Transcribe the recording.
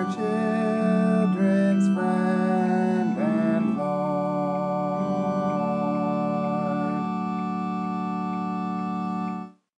margin.